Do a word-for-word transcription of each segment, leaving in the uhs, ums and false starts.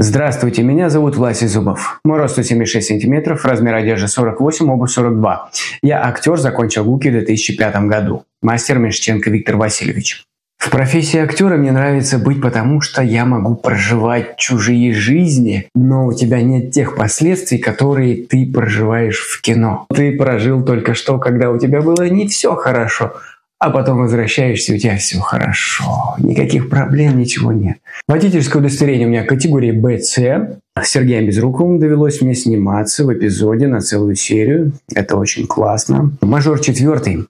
Здравствуйте, меня зовут Власий Зубов. Мой рост сто семьдесят шесть сантиметров, размер одежды сорок восемь, обувь сорок два. Я актер, закончил ГУКи в две тысячи пятом году. Мастер Мищенко Виктор Васильевич. В профессии актера мне нравится быть, потому что я могу проживать чужие жизни, но у тебя нет тех последствий, которые ты проживаешь в кино. Ты прожил только что, когда у тебя было не все хорошо, а потом возвращаешься, у тебя все хорошо, никаких проблем, ничего нет. Водительское удостоверение у меня категории бэ цэ. Сергеем Безруковым довелось мне сниматься в эпизоде на целую серию. Это очень классно. Мажор четвертый.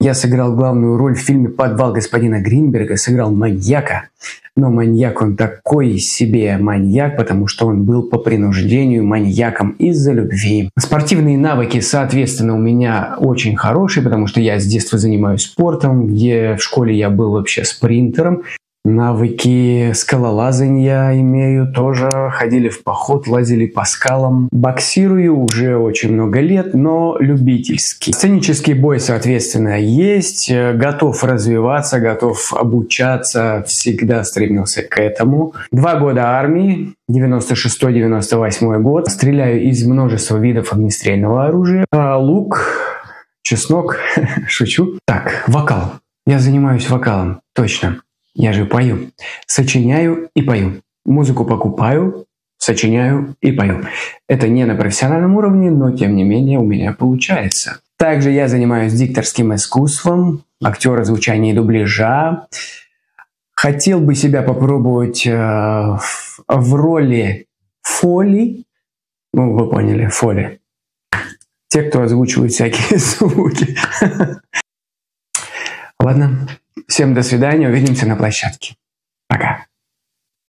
Я сыграл главную роль в фильме «Подвал господина Гринберга», сыграл маньяка. Но маньяк он такой себе маньяк, потому что он был по принуждению маньяком из-за любви. Спортивные навыки, соответственно, у меня очень хорошие, потому что я с детства занимаюсь спортом, где в школе я был вообще спринтером. Навыки скалолазания имею тоже. Ходили в поход, лазили по скалам. Боксирую уже очень много лет, но любительский. Сценический бой, соответственно, есть. Готов развиваться, готов обучаться. Всегда стремился к этому. Два года армии. девяносто шестой — девяносто восьмой год. Стреляю из множества видов огнестрельного оружия. Лук, чеснок. Шучу. Так, вокал. Я занимаюсь вокалом. Точно. Я же пою. Сочиняю и пою. Музыку покупаю, сочиняю и пою. Это не на профессиональном уровне, но тем не менее у меня получается. Также я занимаюсь дикторским искусством, актера звучания и дубляжа. Хотел бы себя попробовать э, в, в роли Фоли. Ну, вы поняли, Фоли. Те, кто озвучивает всякие звуки. Ладно. Всем до свидания, увидимся на площадке.